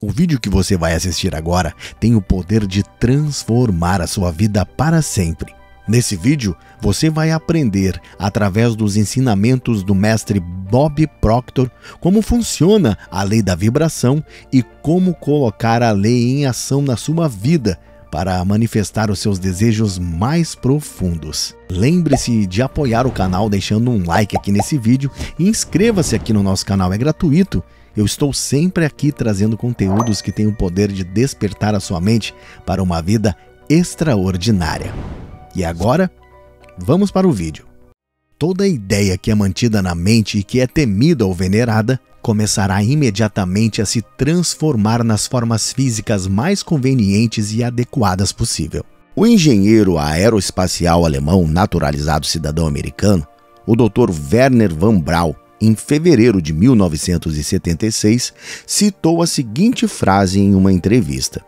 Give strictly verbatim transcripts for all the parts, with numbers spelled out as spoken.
O vídeo que você vai assistir agora tem o poder de transformar a sua vida para sempre. Nesse vídeo, você vai aprender, através dos ensinamentos do mestre Bob Proctor, como funciona a lei da vibração e como colocar a lei em ação na sua vida para manifestar os seus desejos mais profundos. Lembre-se de apoiar o canal deixando um like aqui nesse vídeo e inscreva-se aqui no nosso canal, é gratuito. Eu estou sempre aqui trazendo conteúdos que têm o poder de despertar a sua mente para uma vida extraordinária. E agora, vamos para o vídeo. Toda ideia que é mantida na mente e que é temida ou venerada, começará imediatamente a se transformar nas formas físicas mais convenientes e adequadas possível. O engenheiro aeroespacial alemão naturalizado cidadão americano, o doutor Wernher von Braun, em fevereiro de mil novecentos e setenta e seis, citou a seguinte frase em uma entrevista.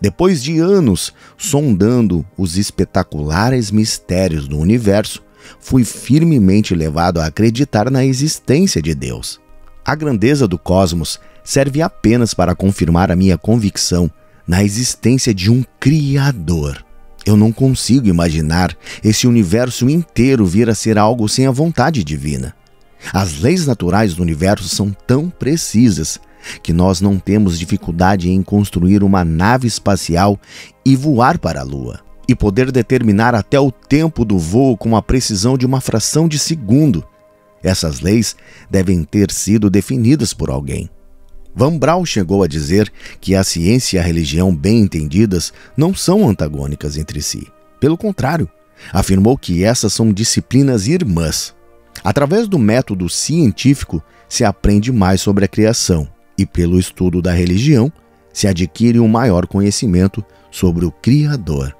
Depois de anos sondando os espetaculares mistérios do universo, fui firmemente levado a acreditar na existência de Deus. A grandeza do cosmos serve apenas para confirmar a minha convicção na existência de um Criador. Eu não consigo imaginar esse universo inteiro vir a ser algo sem a vontade divina. As leis naturais do universo são tão precisas que nós não temos dificuldade em construir uma nave espacial e voar para a Lua, e poder determinar até o tempo do voo com a precisão de uma fração de segundo. Essas leis devem ter sido definidas por alguém. Von Braun chegou a dizer que a ciência e a religião bem entendidas não são antagônicas entre si. Pelo contrário, afirmou que essas são disciplinas irmãs. Através do método científico, se aprende mais sobre a criação e, pelo estudo da religião, se adquire um maior conhecimento sobre o Criador.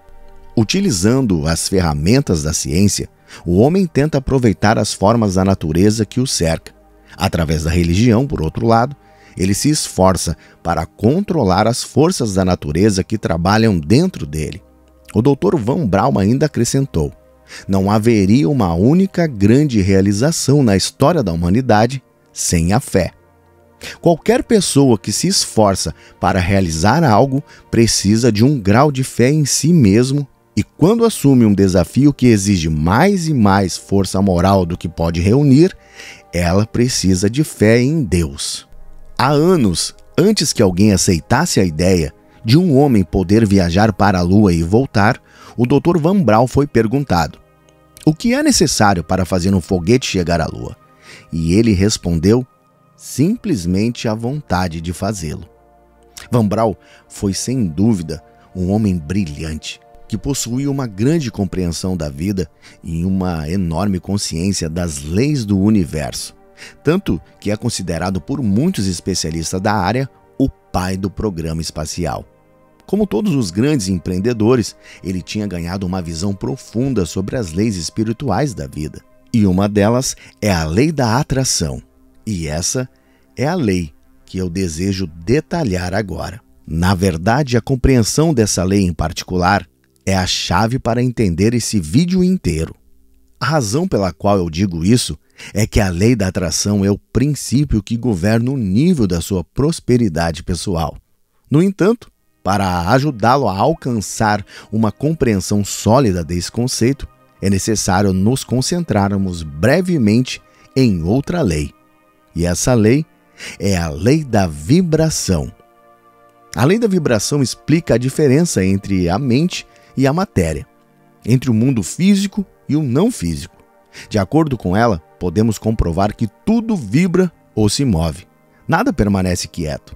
Utilizando as ferramentas da ciência, o homem tenta aproveitar as formas da natureza que o cerca. Através da religião, por outro lado, ele se esforça para controlar as forças da natureza que trabalham dentro dele. O doutor Von Braun ainda acrescentou: não haveria uma única grande realização na história da humanidade sem a fé. Qualquer pessoa que se esforça para realizar algo precisa de um grau de fé em si mesmo, e quando assume um desafio que exige mais e mais força moral do que pode reunir, ela precisa de fé em Deus. Há anos, antes que alguém aceitasse a ideia de um homem poder viajar para a Lua e voltar, o doutor Von Braun foi perguntado: o que é necessário para fazer um foguete chegar à Lua? E ele respondeu: simplesmente a vontade de fazê-lo. Von Braun foi, sem dúvida, um homem brilhante, que possuía uma grande compreensão da vida e uma enorme consciência das leis do universo, tanto que é considerado por muitos especialistas da área o pai do programa espacial. Como todos os grandes empreendedores, ele tinha ganhado uma visão profunda sobre as leis espirituais da vida. E uma delas é a lei da atração. E essa é a lei que eu desejo detalhar agora. Na verdade, a compreensão dessa lei em particular é a chave para entender esse vídeo inteiro. A razão pela qual eu digo isso é que a lei da atração é o princípio que governa o nível da sua prosperidade pessoal. No entanto, para ajudá-lo a alcançar uma compreensão sólida desse conceito, é necessário nos concentrarmos brevemente em outra lei. E essa lei é a lei da vibração. A lei da vibração explica a diferença entre a mente e a matéria, entre o mundo físico e o não físico. De acordo com ela, podemos comprovar que tudo vibra ou se move. Nada permanece quieto.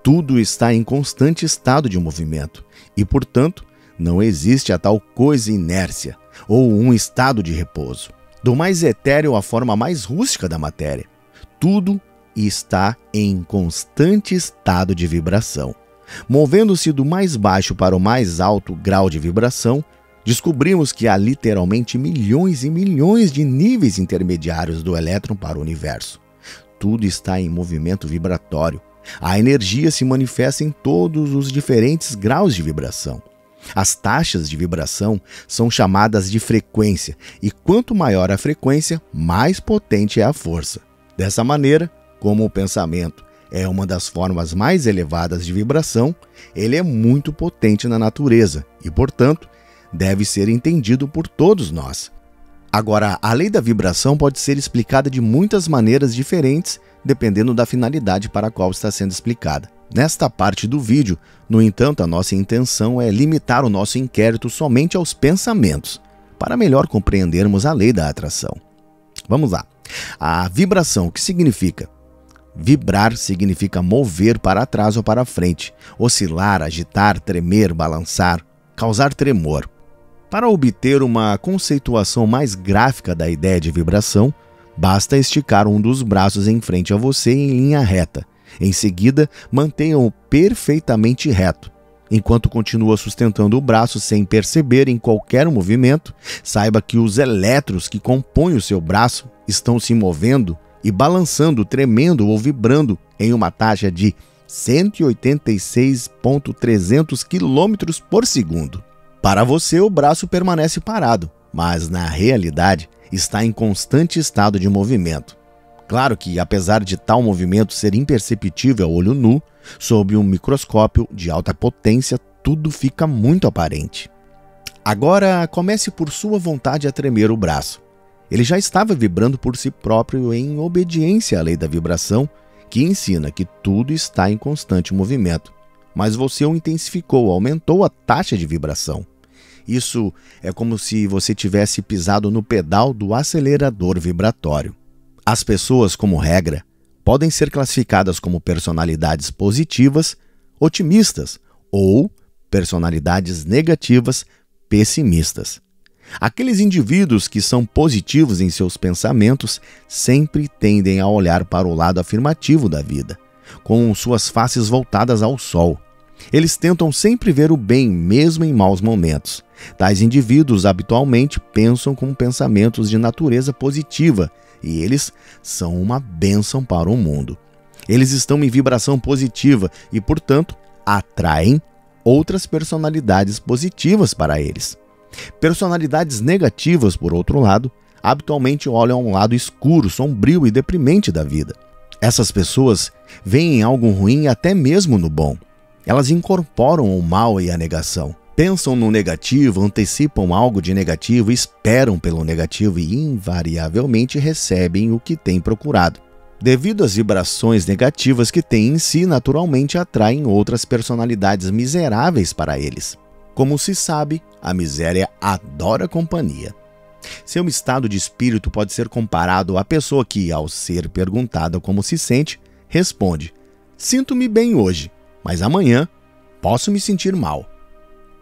Tudo está em constante estado de movimento e, portanto, não existe a tal coisa inércia ou um estado de repouso. Do mais etéreo à forma mais rústica da matéria, tudo está em constante estado de vibração. Movendo-se do mais baixo para o mais alto grau de vibração, descobrimos que há literalmente milhões e milhões de níveis intermediários do elétron para o universo. Tudo está em movimento vibratório. A energia se manifesta em todos os diferentes graus de vibração. As taxas de vibração são chamadas de frequência, e quanto maior a frequência, mais potente é a força. Dessa maneira, como o pensamento, é uma das formas mais elevadas de vibração, ele é muito potente na natureza e, portanto, deve ser entendido por todos nós. Agora, a lei da vibração pode ser explicada de muitas maneiras diferentes, dependendo da finalidade para a qual está sendo explicada. Nesta parte do vídeo, no entanto, a nossa intenção é limitar o nosso inquérito somente aos pensamentos, para melhor compreendermos a lei da atração. Vamos lá. A vibração, o que significa? Vibrar significa mover para trás ou para frente, oscilar, agitar, tremer, balançar, causar tremor. Para obter uma conceituação mais gráfica da ideia de vibração, basta esticar um dos braços em frente a você em linha reta. Em seguida, mantenha-o perfeitamente reto. Enquanto continua sustentando o braço sem perceber em qualquer movimento, saiba que os elétrons que compõem o seu braço estão se movendo e balançando, tremendo ou vibrando em uma taxa de cento e oitenta e seis vírgula trezentos quilômetros por segundo. Para você, o braço permanece parado, mas na realidade está em constante estado de movimento. Claro que, apesar de tal movimento ser imperceptível a olho nu, sob um microscópio de alta potência, tudo fica muito aparente. Agora, comece por sua vontade a tremer o braço. Ele já estava vibrando por si próprio em obediência à lei da vibração, que ensina que tudo está em constante movimento. Mas você o intensificou, aumentou a taxa de vibração. Isso é como se você tivesse pisado no pedal do acelerador vibratório. As pessoas, como regra, podem ser classificadas como personalidades positivas, otimistas, ou personalidades negativas, pessimistas. Aqueles indivíduos que são positivos em seus pensamentos sempre tendem a olhar para o lado afirmativo da vida, com suas faces voltadas ao sol. Eles tentam sempre ver o bem, mesmo em maus momentos. Tais indivíduos habitualmente pensam com pensamentos de natureza positiva e eles são uma bênção para o mundo. Eles estão em vibração positiva e, portanto, atraem outras personalidades positivas para eles. Personalidades negativas, por outro lado, habitualmente olham um lado escuro, sombrio e deprimente da vida. Essas pessoas veem algo ruim até mesmo no bom. Elas incorporam o mal e a negação. Pensam no negativo, antecipam algo de negativo, esperam pelo negativo e invariavelmente recebem o que têm procurado. Devido às vibrações negativas que têm em si, naturalmente atraem outras personalidades miseráveis para eles. Como se sabe, a miséria adora companhia. Seu estado de espírito pode ser comparado à pessoa que, ao ser perguntada como se sente, responde: "Sinto-me bem hoje, mas amanhã posso me sentir mal."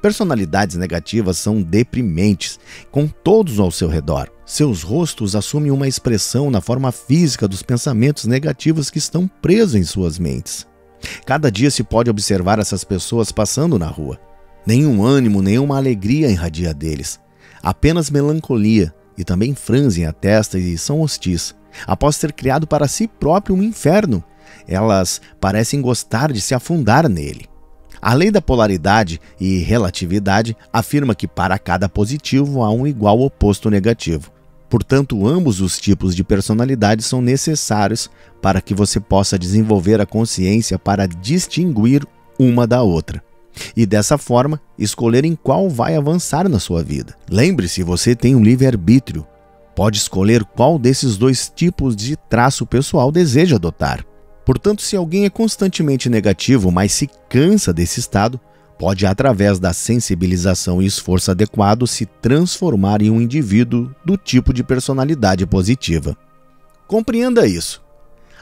Personalidades negativas são deprimentes, com todos ao seu redor. Seus rostos assumem uma expressão na forma física dos pensamentos negativos que estão presos em suas mentes. Cada dia se pode observar essas pessoas passando na rua. Nenhum ânimo, nenhuma alegria irradia deles. Apenas melancolia, e também franzem a testa e são hostis. Após ter criado para si próprio um inferno, elas parecem gostar de se afundar nele. A lei da polaridade e relatividade afirma que para cada positivo há um igual oposto negativo. Portanto, ambos os tipos de personalidade são necessários para que você possa desenvolver a consciência para distinguir uma da outra e, dessa forma, escolher em qual vai avançar na sua vida. Lembre-se, você tem um livre-arbítrio. Pode escolher qual desses dois tipos de traço pessoal deseja adotar. Portanto, se alguém é constantemente negativo, mas se cansa desse estado, pode, através da sensibilização e esforço adequado, se transformar em um indivíduo do tipo de personalidade positiva. Compreenda isso.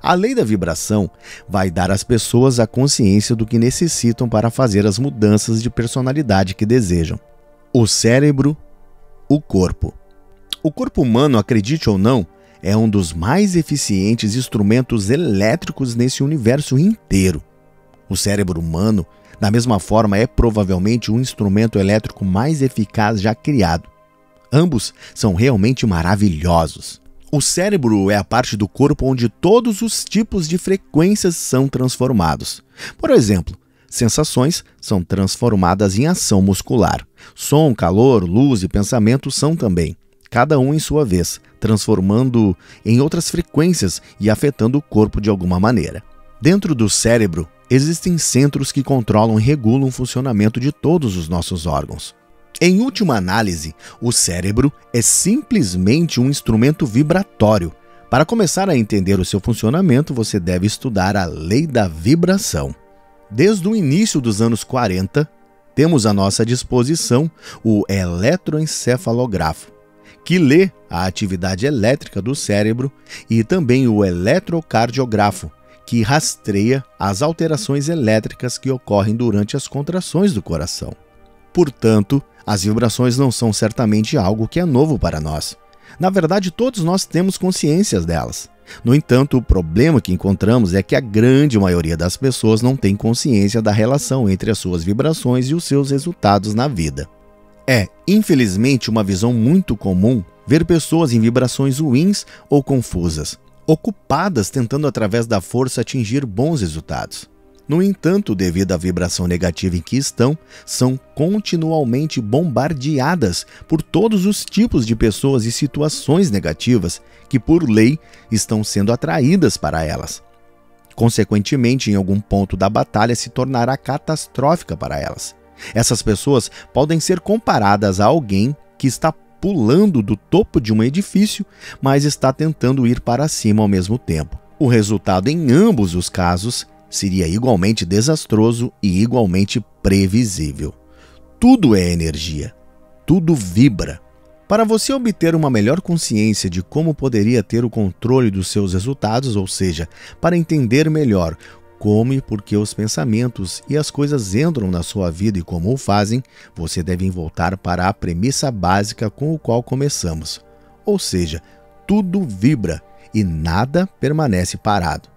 A lei da vibração vai dar às pessoas a consciência do que necessitam para fazer as mudanças de personalidade que desejam. O cérebro, o corpo. O corpo humano, acredite ou não, é um dos mais eficientes instrumentos elétricos nesse universo inteiro. O cérebro humano, da mesma forma, é provavelmente o instrumento elétrico mais eficaz já criado. Ambos são realmente maravilhosos. O cérebro é a parte do corpo onde todos os tipos de frequências são transformados. Por exemplo, sensações são transformadas em ação muscular. Som, calor, luz e pensamento são também, cada um em sua vez, transformando em outras frequências e afetando o corpo de alguma maneira. Dentro do cérebro, existem centros que controlam e regulam o funcionamento de todos os nossos órgãos. Em última análise, o cérebro é simplesmente um instrumento vibratório. Para começar a entender o seu funcionamento, você deve estudar a lei da vibração. Desde o início dos anos quarenta, temos à nossa disposição o eletroencefalografo, que lê a atividade elétrica do cérebro, e também o eletrocardiografo, que rastreia as alterações elétricas que ocorrem durante as contrações do coração. Portanto, as vibrações não são certamente algo que é novo para nós. Na verdade, todos nós temos consciência delas. No entanto, o problema que encontramos é que a grande maioria das pessoas não tem consciência da relação entre as suas vibrações e os seus resultados na vida. É, infelizmente, uma visão muito comum ver pessoas em vibrações ruins ou confusas, ocupadas tentando através da força atingir bons resultados. No entanto, devido à vibração negativa em que estão, são continuamente bombardeadas por todos os tipos de pessoas e situações negativas que, por lei, estão sendo atraídas para elas. Consequentemente, em algum ponto da batalha se tornará catastrófica para elas. Essas pessoas podem ser comparadas a alguém que está pulando do topo de um edifício, mas está tentando ir para cima ao mesmo tempo. O resultado em ambos os casos seria igualmente desastroso e igualmente previsível. Tudo é energia. Tudo vibra. Para você obter uma melhor consciência de como poderia ter o controle dos seus resultados, ou seja, para entender melhor como e por que os pensamentos e as coisas entram na sua vida e como o fazem, você deve voltar para a premissa básica com a qual começamos. Ou seja, tudo vibra e nada permanece parado.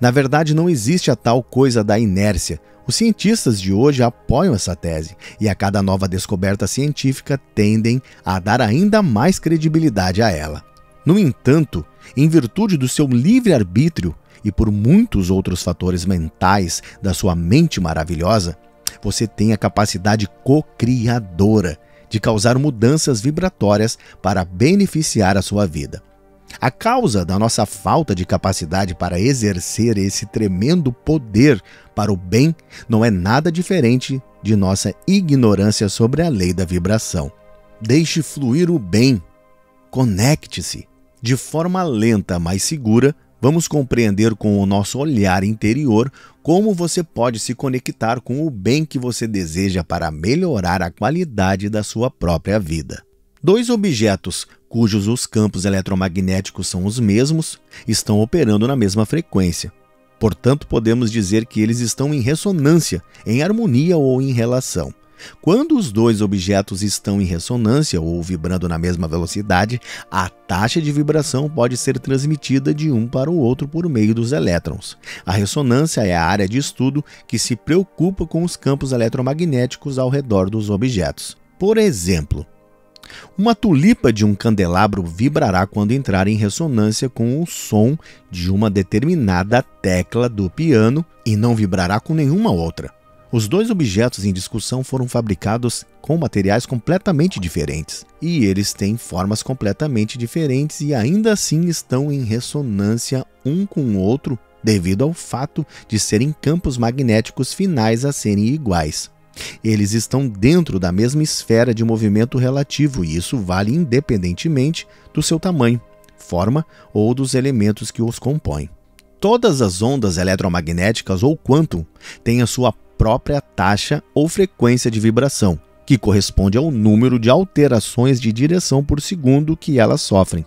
Na verdade, não existe a tal coisa da inércia. Os cientistas de hoje apoiam essa tese e a cada nova descoberta científica tendem a dar ainda mais credibilidade a ela. No entanto, em virtude do seu livre-arbítrio e por muitos outros fatores mentais da sua mente maravilhosa, você tem a capacidade co-criadora de causar mudanças vibratórias para beneficiar a sua vida. A causa da nossa falta de capacidade para exercer esse tremendo poder para o bem não é nada diferente de nossa ignorância sobre a lei da vibração. Deixe fluir o bem. Conecte-se. De forma lenta, mas segura, vamos compreender com o nosso olhar interior como você pode se conectar com o bem que você deseja para melhorar a qualidade da sua própria vida. Dois objetos, cujos os campos eletromagnéticos são os mesmos, estão operando na mesma frequência. Portanto, podemos dizer que eles estão em ressonância, em harmonia ou em relação. Quando os dois objetos estão em ressonância ou vibrando na mesma velocidade, a taxa de vibração pode ser transmitida de um para o outro por meio dos elétrons. A ressonância é a área de estudo que se preocupa com os campos eletromagnéticos ao redor dos objetos. Por exemplo, uma tulipa de um candelabro vibrará quando entrar em ressonância com o som de uma determinada tecla do piano e não vibrará com nenhuma outra. Os dois objetos em discussão foram fabricados com materiais completamente diferentes, e eles têm formas completamente diferentes e ainda assim estão em ressonância um com o outro devido ao fato de serem campos magnéticos finais a serem iguais. Eles estão dentro da mesma esfera de movimento relativo e isso vale independentemente do seu tamanho, forma ou dos elementos que os compõem. Todas as ondas eletromagnéticas ou quantum têm a sua própria taxa ou frequência de vibração, que corresponde ao número de alterações de direção por segundo que elas sofrem.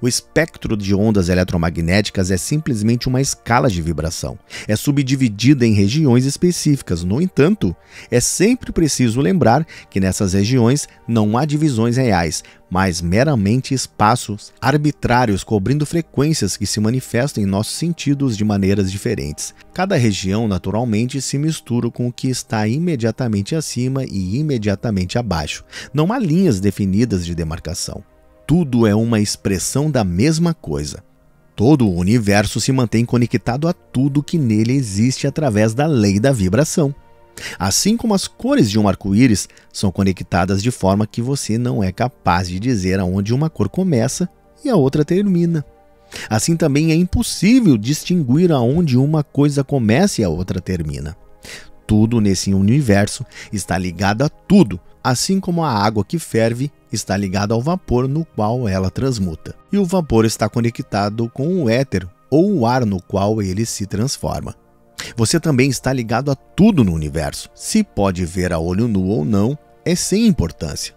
O espectro de ondas eletromagnéticas é simplesmente uma escala de vibração. É subdividida em regiões específicas. No entanto, é sempre preciso lembrar que nessas regiões não há divisões reais, mas meramente espaços arbitrários cobrindo frequências que se manifestam em nossos sentidos de maneiras diferentes. Cada região, naturalmente, se mistura com o que está imediatamente acima e imediatamente abaixo. Não há linhas definidas de demarcação. Tudo é uma expressão da mesma coisa. Todo o universo se mantém conectado a tudo que nele existe através da lei da vibração. Assim como as cores de um arco-íris são conectadas de forma que você não é capaz de dizer aonde uma cor começa e a outra termina. Assim também é impossível distinguir aonde uma coisa começa e a outra termina. Tudo nesse universo está ligado a tudo, assim como a água que ferve está ligada ao vapor no qual ela transmuta. E o vapor está conectado com o éter ou o ar no qual ele se transforma. Você também está ligado a tudo no universo. Se pode ver a olho nu ou não, é sem importância.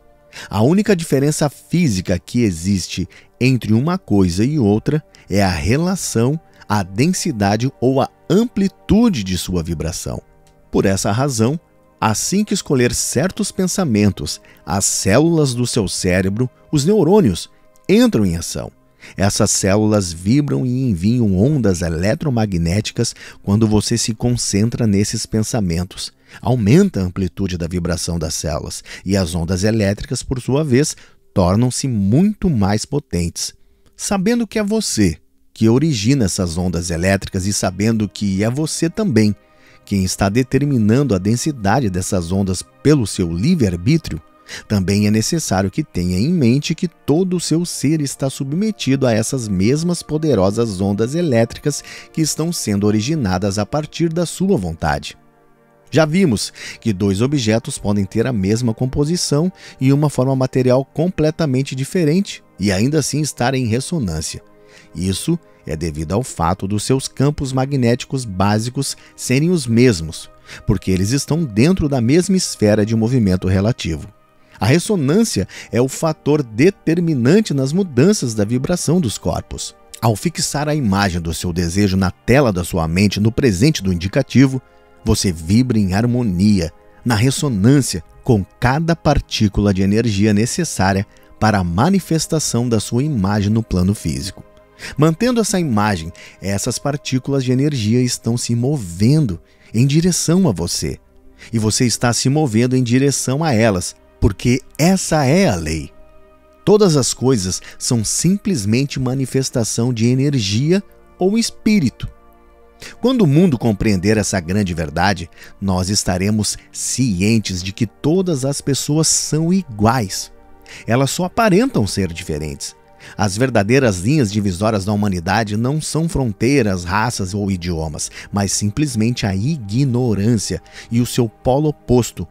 A única diferença física que existe entre uma coisa e outra é a relação, a densidade ou a amplitude de sua vibração. Por essa razão, assim que escolher certos pensamentos, as células do seu cérebro, os neurônios, entram em ação. Essas células vibram e enviam ondas eletromagnéticas quando você se concentra nesses pensamentos. Aumenta a amplitude da vibração das células e as ondas elétricas, por sua vez, tornam-se muito mais potentes. Sabendo que é você que origina essas ondas elétricas e sabendo que é você também quem está determinando a densidade dessas ondas pelo seu livre-arbítrio, também é necessário que tenha em mente que todo o seu ser está submetido a essas mesmas poderosas ondas elétricas que estão sendo originadas a partir da sua vontade. Já vimos que dois objetos podem ter a mesma composição e uma forma material completamente diferente e ainda assim estarem em ressonância. Isso é devido ao fato dos seus campos magnéticos básicos serem os mesmos, porque eles estão dentro da mesma esfera de movimento relativo. A ressonância é o fator determinante nas mudanças da vibração dos corpos. Ao fixar a imagem do seu desejo na tela da sua mente no presente do indicativo, você vibra em harmonia, na ressonância, com cada partícula de energia necessária para a manifestação da sua imagem no plano físico. Mantendo essa imagem, essas partículas de energia estão se movendo em direção a você. E você está se movendo em direção a elas, porque essa é a lei. Todas as coisas são simplesmente manifestação de energia ou espírito. Quando o mundo compreender essa grande verdade, nós estaremos cientes de que todas as pessoas são iguais. Elas só aparentam ser diferentes. As verdadeiras linhas divisórias da humanidade não são fronteiras, raças ou idiomas, mas simplesmente a ignorância e o seu polo oposto.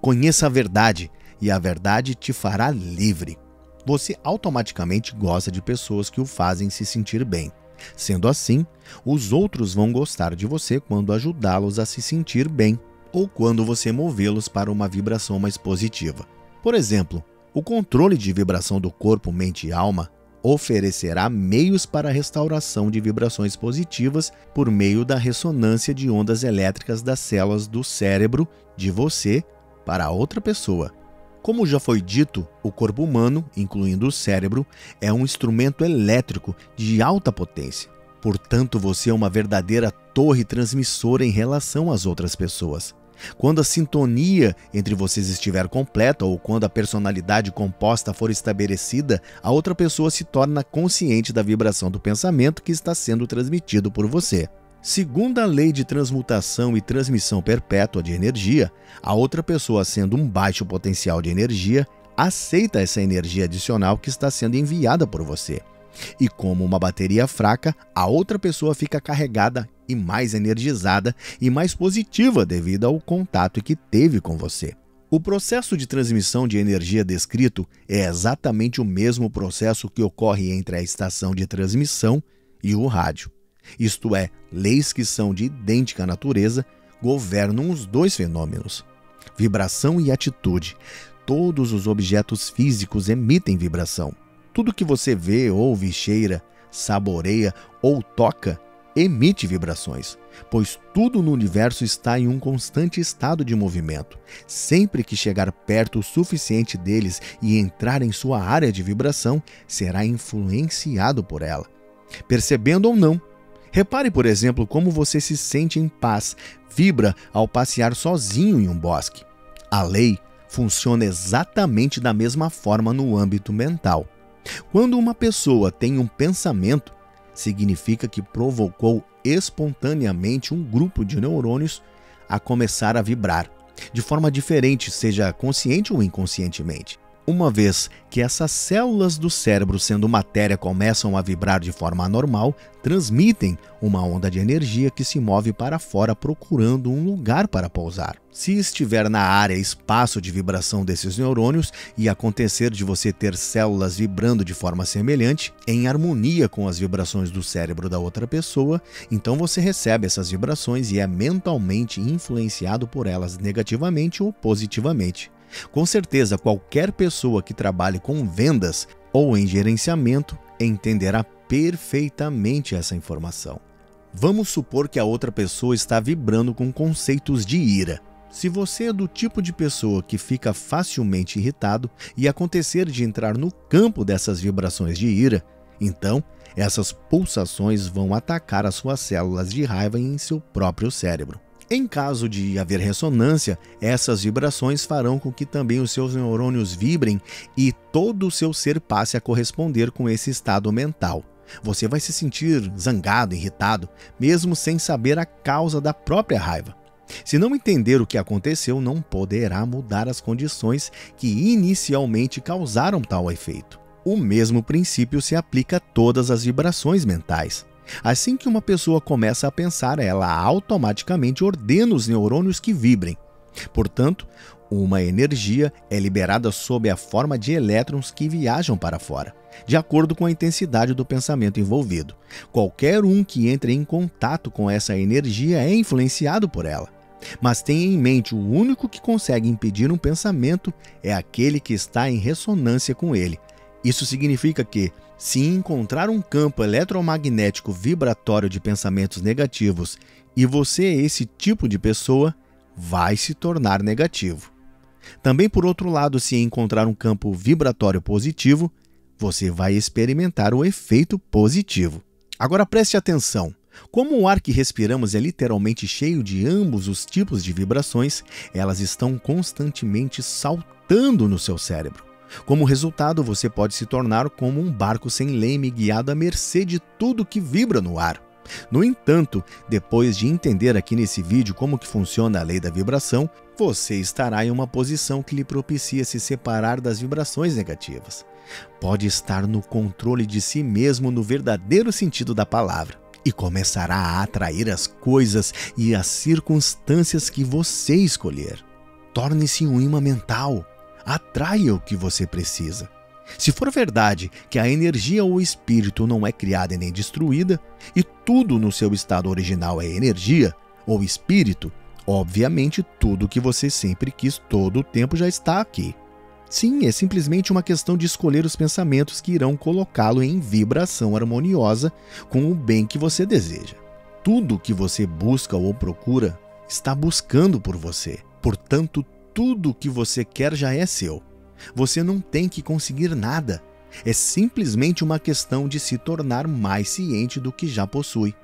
Conheça a verdade e a verdade te fará livre. Você automaticamente gosta de pessoas que o fazem se sentir bem. Sendo assim, os outros vão gostar de você quando ajudá-los a se sentir bem ou quando você movê-los para uma vibração mais positiva. Por exemplo, o controle de vibração do corpo, mente e alma oferecerá meios para a restauração de vibrações positivas por meio da ressonância de ondas elétricas das células do cérebro de você para outra pessoa. Como já foi dito, o corpo humano, incluindo o cérebro, é um instrumento elétrico de alta potência. Portanto, você é uma verdadeira torre transmissora em relação às outras pessoas. Quando a sintonia entre vocês estiver completa ou quando a personalidade composta for estabelecida, a outra pessoa se torna consciente da vibração do pensamento que está sendo transmitido por você. Segundo a lei de transmutação e transmissão perpétua de energia, a outra pessoa, sendo um baixo potencial de energia, aceita essa energia adicional que está sendo enviada por você. E como uma bateria fraca, a outra pessoa fica carregada e mais energizada e mais positiva devido ao contato que teve com você. O processo de transmissão de energia descrito é exatamente o mesmo processo que ocorre entre a estação de transmissão e o rádio. Isto é, leis que são de idêntica natureza governam os dois fenômenos, vibração e atitude. Todos os objetos físicos emitem vibração. Tudo que você vê, ouve, cheira, saboreia ou toca emite vibrações, pois tudo no universo está em um constante estado de movimento. Sempre que chegar perto o suficiente deles e entrar em sua área de vibração, será influenciado por ela, percebendo ou não. Repare, por exemplo, como você se sente em paz, vibra ao passear sozinho em um bosque. A lei funciona exatamente da mesma forma no âmbito mental. Quando uma pessoa tem um pensamento, significa que provocou espontaneamente um grupo de neurônios a começar a vibrar, de forma diferente, seja consciente ou inconscientemente. Uma vez que essas células do cérebro, sendo matéria, começam a vibrar de forma anormal, transmitem uma onda de energia que se move para fora procurando um lugar para pousar. Se estiver na área espaço de vibração desses neurônios e acontecer de você ter células vibrando de forma semelhante, em harmonia com as vibrações do cérebro da outra pessoa, então você recebe essas vibrações e é mentalmente influenciado por elas negativamente ou positivamente. Com certeza, qualquer pessoa que trabalhe com vendas ou em gerenciamento entenderá perfeitamente essa informação. Vamos supor que a outra pessoa está vibrando com conceitos de ira. Se você é do tipo de pessoa que fica facilmente irritado e acontecer de entrar no campo dessas vibrações de ira, então essas pulsações vão atacar as suas células de raiva em seu próprio cérebro. Em caso de haver ressonância, essas vibrações farão com que também os seus neurônios vibrem e todo o seu ser passe a corresponder com esse estado mental. Você vai se sentir zangado, irritado, mesmo sem saber a causa da própria raiva. Se não entender o que aconteceu, não poderá mudar as condições que inicialmente causaram tal efeito. O mesmo princípio se aplica a todas as vibrações mentais. Assim que uma pessoa começa a pensar, ela automaticamente ordena os neurônios que vibrem. Portanto, uma energia é liberada sob a forma de elétrons que viajam para fora, de acordo com a intensidade do pensamento envolvido. Qualquer um que entre em contato com essa energia é influenciado por ela. Mas tenha em mente, o único que consegue impedir um pensamento é aquele que está em ressonância com ele. Isso significa que, se encontrar um campo eletromagnético vibratório de pensamentos negativos e você é esse tipo de pessoa, vai se tornar negativo. Também, por outro lado, se encontrar um campo vibratório positivo, você vai experimentar o efeito positivo. Agora preste atenção. Como o ar que respiramos é literalmente cheio de ambos os tipos de vibrações, elas estão constantemente saltando no seu cérebro. Como resultado, você pode se tornar como um barco sem leme guiado à mercê de tudo que vibra no ar. No entanto, depois de entender aqui nesse vídeo como que funciona a lei da vibração, você estará em uma posição que lhe propicia se separar das vibrações negativas. Pode estar no controle de si mesmo no verdadeiro sentido da palavra e começará a atrair as coisas e as circunstâncias que você escolher. Torne-se um imã mental. Atraia o que você precisa. Se for verdade que a energia ou o espírito não é criada nem destruída, e tudo no seu estado original é energia ou espírito, obviamente tudo que você sempre quis todo o tempo já está aqui. Sim, é simplesmente uma questão de escolher os pensamentos que irão colocá-lo em vibração harmoniosa com o bem que você deseja. Tudo que você busca ou procura está buscando por você, portanto, tudo o que você quer já é seu. Você não tem que conseguir nada. É simplesmente uma questão de se tornar mais ciente do que já possui.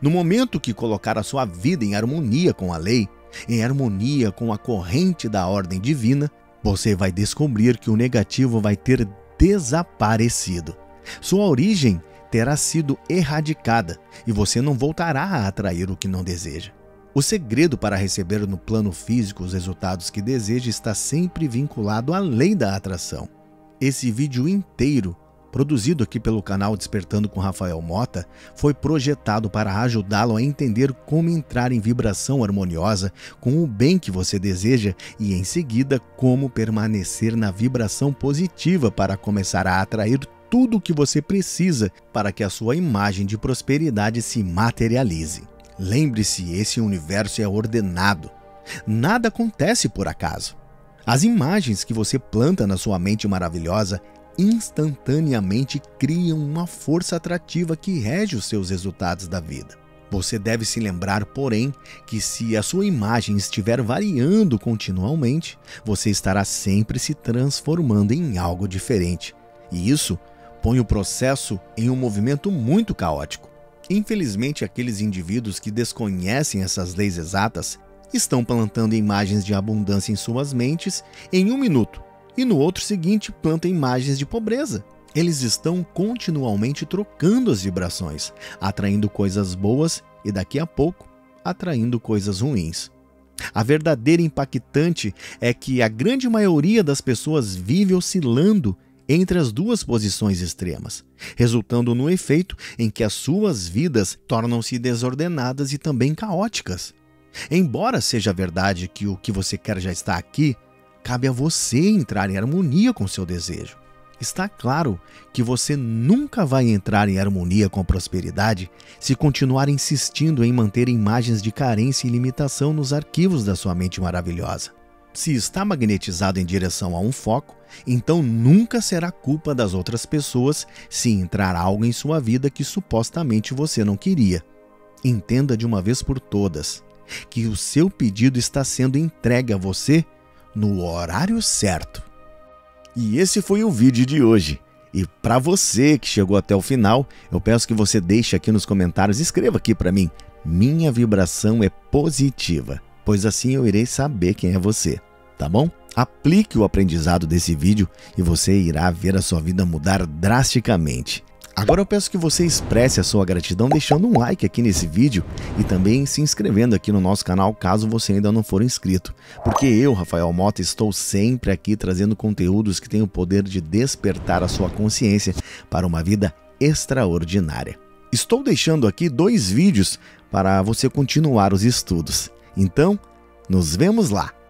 No momento que colocar a sua vida em harmonia com a lei, em harmonia com a corrente da ordem divina, você vai descobrir que o negativo vai ter desaparecido. Sua origem terá sido erradicada e você não voltará a atrair o que não deseja. O segredo para receber no plano físico os resultados que deseja está sempre vinculado à lei da atração. Esse vídeo inteiro, produzido aqui pelo canal Despertando com Rafael Mota, foi projetado para ajudá-lo a entender como entrar em vibração harmoniosa com o bem que você deseja e, em seguida, como permanecer na vibração positiva para começar a atrair tudo o que você precisa para que a sua imagem de prosperidade se materialize. Lembre-se, esse universo é ordenado. Nada acontece por acaso. As imagens que você planta na sua mente maravilhosa instantaneamente criam uma força atrativa que rege os seus resultados da vida. Você deve se lembrar, porém, que se a sua imagem estiver variando continuamente, você estará sempre se transformando em algo diferente. E isso põe o processo em um movimento muito caótico. Infelizmente, aqueles indivíduos que desconhecem essas leis exatas estão plantando imagens de abundância em suas mentes em um minuto e no outro seguinte plantam imagens de pobreza. Eles estão continuamente trocando as vibrações, atraindo coisas boas e daqui a pouco atraindo coisas ruins. A verdadeira impactante é que a grande maioria das pessoas vive oscilando entre as duas posições extremas, resultando no efeito em que as suas vidas tornam-se desordenadas e também caóticas. Embora seja verdade que o que você quer já está aqui, cabe a você entrar em harmonia com seu desejo. Está claro que você nunca vai entrar em harmonia com a prosperidade se continuar insistindo em manter imagens de carência e limitação nos arquivos da sua mente maravilhosa. Se está magnetizado em direção a um foco, então nunca será culpa das outras pessoas se entrar algo em sua vida que supostamente você não queria. Entenda de uma vez por todas que o seu pedido está sendo entregue a você no horário certo. E esse foi o vídeo de hoje. E para você que chegou até o final, eu peço que você deixe aqui nos comentários, escreva aqui para mim, minha vibração é positiva, pois assim eu irei saber quem é você, tá bom? Aplique o aprendizado desse vídeo e você irá ver a sua vida mudar drasticamente. Agora eu peço que você expresse a sua gratidão deixando um like aqui nesse vídeo e também se inscrevendo aqui no nosso canal caso você ainda não for inscrito. Porque eu, Rafael Mota, estou sempre aqui trazendo conteúdos que têm o poder de despertar a sua consciência para uma vida extraordinária. Estou deixando aqui dois vídeos para você continuar os estudos. Então, nos vemos lá!